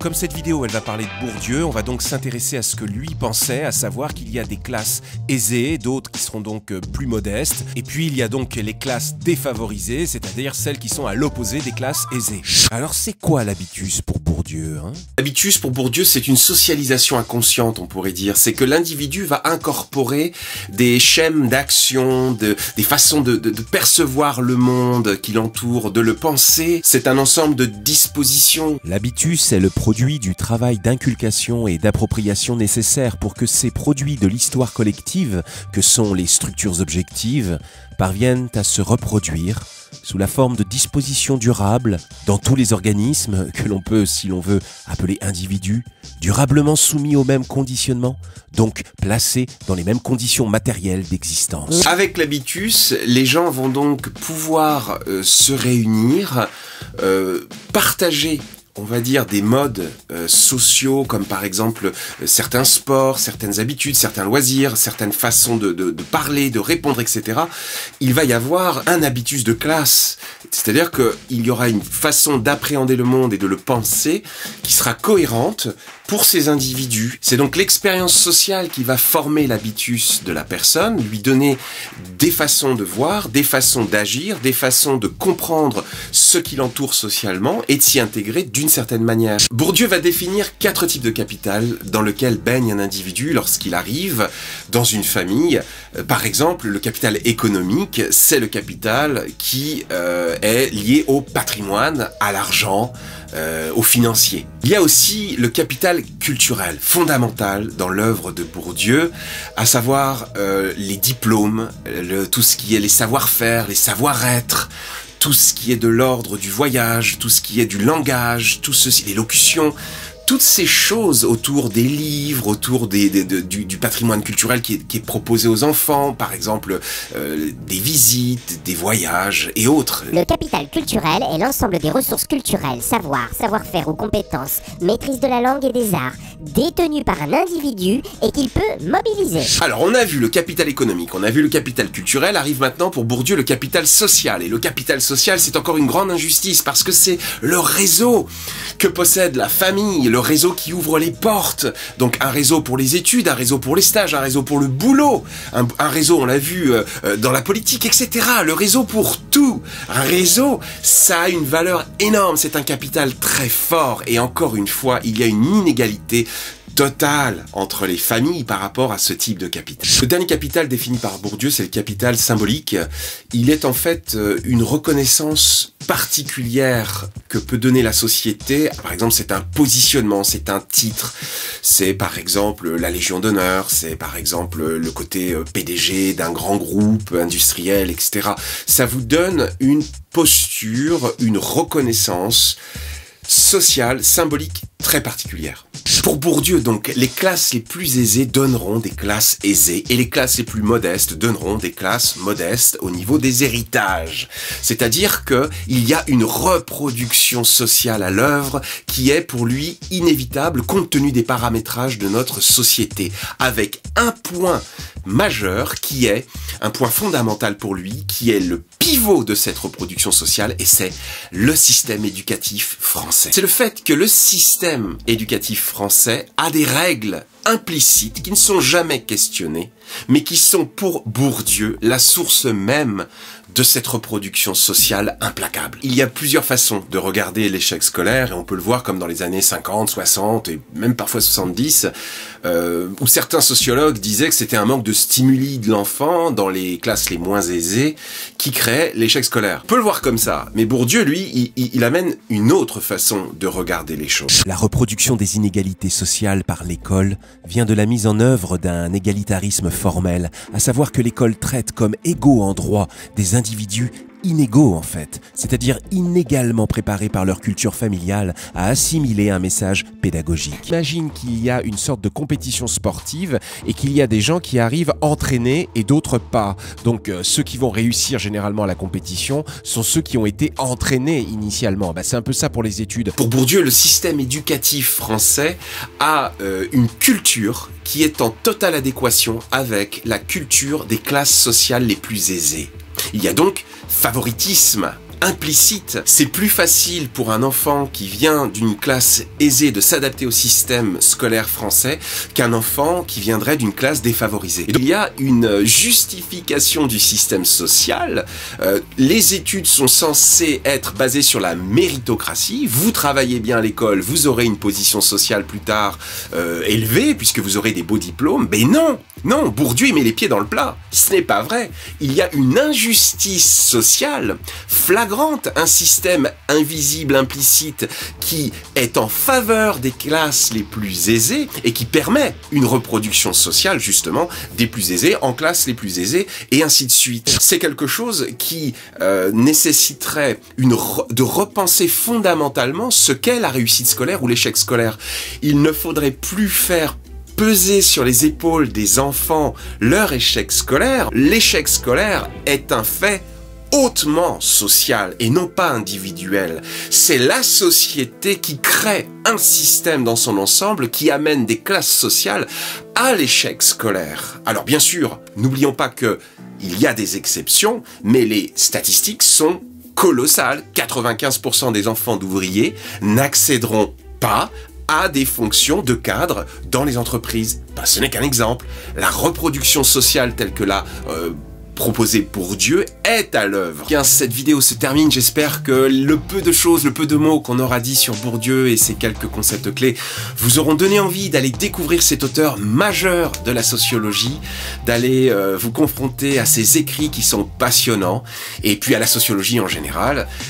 Comme cette vidéo elle va parler de Bourdieu, on va donc s'intéresser à ce que lui pensait, à savoir qu'il y a des classes aisées, d'autres qui seront donc plus modestes, et puis il y a donc les classes défavorisées, c'est-à-dire celles qui sont à l'opposé des classes aisées. Alors c'est quoi l'habitus pour Bourdieu, hein ? L'habitus pour Bourdieu, c'est une socialisation inconsciente, on pourrait dire. C'est que l'individu va incorporer des schèmes d'action, des façons de percevoir le monde qui l'entoure, de le penser. C'est un ensemble de dispositions. L'habitus est le produit du travail d'inculcation et d'appropriation nécessaire pour que ces produits de l'histoire collective, que sont les structures objectives, parviennent à se reproduire sous la forme de dispositions durables dans tous les organismes que l'on peut, si l'on veut, appeler individus, durablement soumis aux mêmes conditionnements, donc placés dans les mêmes conditions matérielles d'existence. Avec l'habitus, les gens vont donc pouvoir se réunir, partager, on va dire, des modes sociaux, comme par exemple certains sports, certaines habitudes, certains loisirs, certaines façons de parler, de répondre, etc. Il va y avoir un habitus de classe, c'est-à-dire qu'il y aura une façon d'appréhender le monde et de le penser qui sera cohérente pour ces individus. C'est donc l'expérience sociale qui va former l'habitus de la personne, lui donner des façons de voir, des façons d'agir, des façons de comprendre ce qui l'entoure socialement et de s'y intégrer d'une certaine manière. Bourdieu va définir 4 types de capital dans lequel baigne un individu lorsqu'il arrive dans une famille. Par exemple, le capital économique, c'est le capital qui est lié au patrimoine, à l'argent, au financier. Il y a aussi le capital culturel, fondamental dans l'œuvre de Bourdieu, à savoir les diplômes, tout ce qui est les savoir-faire, les savoir-être, tout ce qui est de l'ordre du voyage, tout ce qui est du langage, tout ceci, les locutions, toutes ces choses autour des livres, autour du patrimoine culturel qui est proposé aux enfants, par exemple des visites, des voyages et autres. Le capital culturel est l'ensemble des ressources culturelles, savoir-faire ou compétences, maîtrise de la langue et des arts, détenues par un individu et qu'il peut mobiliser. Alors on a vu le capital économique, on a vu le capital culturel, arrive maintenant pour Bourdieu le capital social. Et le capital social, c'est encore une grande injustice parce que c'est le réseau que possède la famille, le réseau qui ouvre les portes. Donc un réseau pour les études, un réseau pour les stages, un réseau pour le boulot, un réseau, on l'a vu, dans la politique, etc. Le réseau pour tout. Un réseau, ça a une valeur énorme, c'est un capital très fort. Et encore une fois, il y a une inégalité totale entre les familles par rapport à ce type de capital. Le dernier capital défini par Bourdieu, c'est le capital symbolique. Il est en fait une reconnaissance particulière que peut donner la société. Par exemple, c'est un positionnement, c'est un titre, c'est par exemple la Légion d'honneur, c'est par exemple le côté PDG d'un grand groupe industriel, etc. Ça vous donne une posture, une reconnaissance sociale, symbolique, très particulière. Pour Bourdieu, donc, les classes les plus aisées donneront des classes aisées et les classes les plus modestes donneront des classes modestes au niveau des héritages. C'est-à-dire qu'il y a une reproduction sociale à l'œuvre qui est pour lui inévitable compte tenu des paramétrages de notre société, avec un point majeur qui est un point fondamental pour lui, qui est le pivot de cette reproduction sociale, et c'est le système éducatif français. C'est le fait que le système éducatif français a des règles implicites qui ne sont jamais questionnées, mais qui sont pour Bourdieu la source même de cette reproduction sociale implacable. Il y a plusieurs façons de regarder l'échec scolaire, et on peut le voir comme dans les années 50, 60 et même parfois 70, où certains sociologues disaient que c'était un manque de stimuli de l'enfant dans les classes les moins aisées qui créait l'échec scolaire. On peut le voir comme ça, mais Bourdieu, lui, il amène une autre façon de regarder les choses. La reproduction des inégalités sociales par l'école vient de la mise en œuvre d'un égalitarisme formel, à savoir que l'école traite comme égaux en droit des individus inégaux en fait, c'est-à-dire inégalement préparés par leur culture familiale à assimiler un message pédagogique. Imagine qu'il y a une sorte de compétition sportive et qu'il y a des gens qui arrivent entraînés et d'autres pas. Donc ceux qui vont réussir généralement à la compétition sont ceux qui ont été entraînés initialement. Bah, c'est un peu ça pour les études. Pour Bourdieu, le système éducatif français a une culture qui est en totale adéquation avec la culture des classes sociales les plus aisées. Il y a donc favoritisme implicite. C'est plus facile pour un enfant qui vient d'une classe aisée de s'adapter au système scolaire français qu'un enfant qui viendrait d'une classe défavorisée. Et donc, il y a une justification du système social. Les études sont censées être basées sur la méritocratie. Vous travaillez bien à l'école, vous aurez une position sociale plus tard élevée, puisque vous aurez des beaux diplômes. Mais non, non, Bourdieu met les pieds dans le plat. Ce n'est pas vrai. Il y a une injustice sociale flagrante, un système invisible, implicite, qui est en faveur des classes les plus aisées et qui permet une reproduction sociale, justement, des plus aisés en classes les plus aisées, et ainsi de suite. C'est quelque chose qui nécessiterait de repenser fondamentalement ce qu'est la réussite scolaire ou l'échec scolaire. Il ne faudrait plus faire peser sur les épaules des enfants leur échec scolaire. L'échec scolaire est un fait hautement social et non pas individuel. C'est la société qui crée un système dans son ensemble qui amène des classes sociales à l'échec scolaire. Alors bien sûr, n'oublions pas que il y a des exceptions, mais les statistiques sont colossales. 95% des enfants d'ouvriers n'accéderont pas à des fonctions de cadre dans les entreprises. Ben, ce n'est qu'un exemple. La reproduction sociale telle que la proposée pour Dieu est à l'œuvre. Bien, cette vidéo se termine. J'espère que le peu de choses, le peu de mots qu'on aura dit sur Bourdieu et ses quelques concepts clés vous auront donné envie d'aller découvrir cet auteur majeur de la sociologie, d'aller vous confronter à ses écrits qui sont passionnants et puis à la sociologie en général.